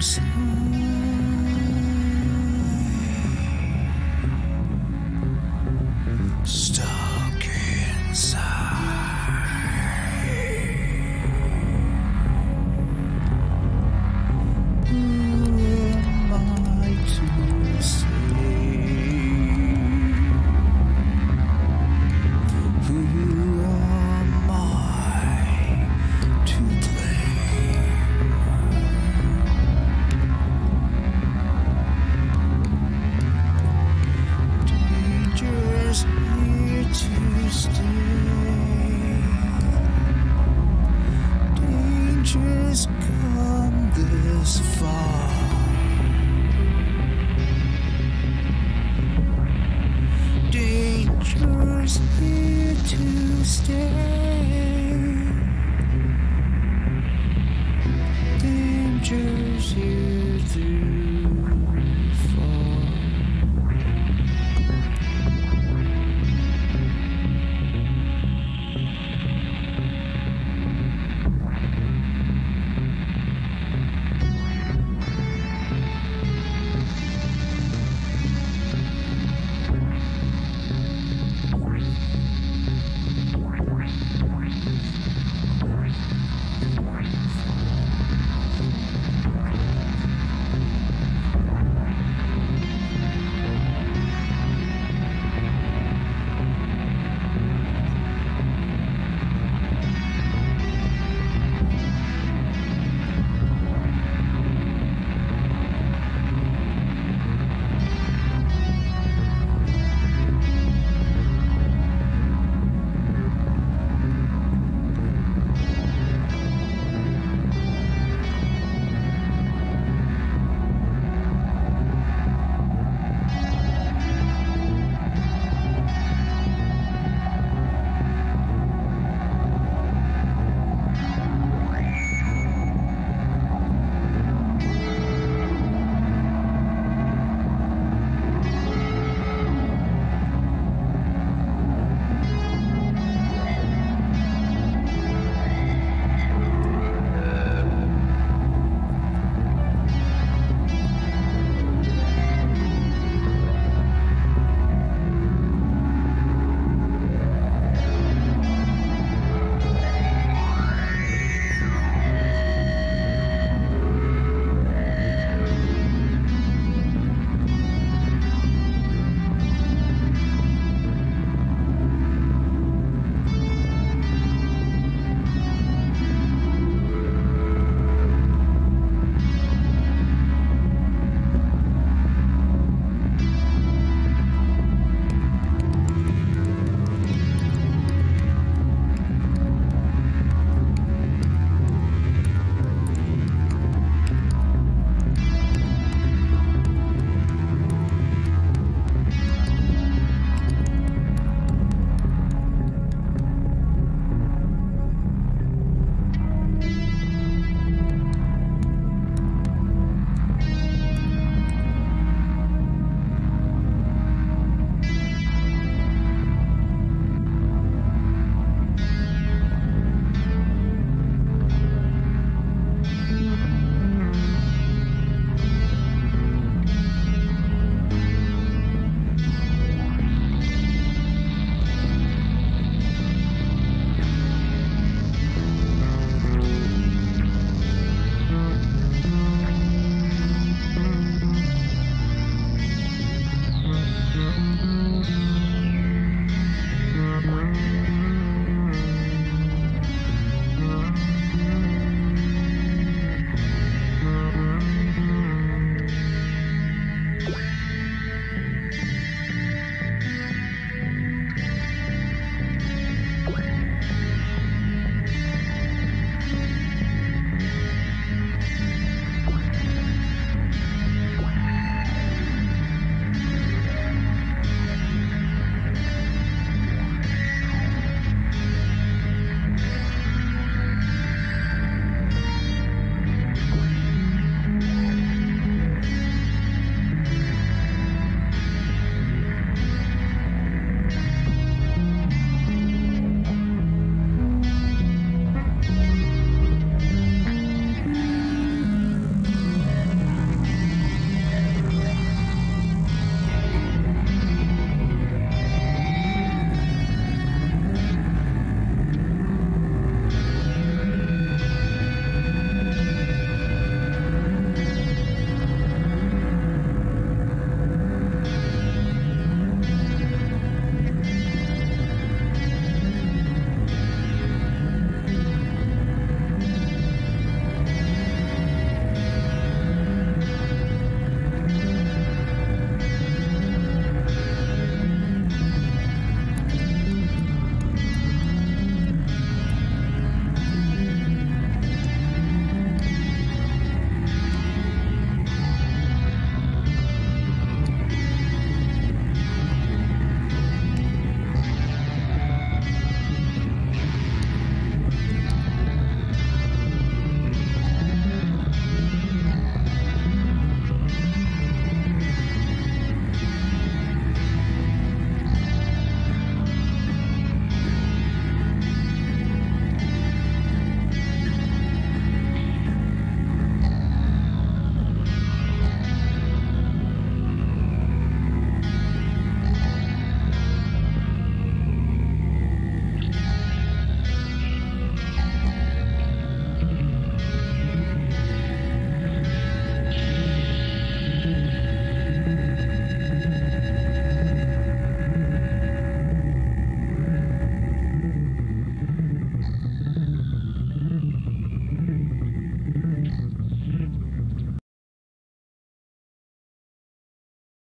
Thompson. Stuck inside. Who am I to say? Who am I to play? Here to stay. Danger's come this far. Danger's here to stay.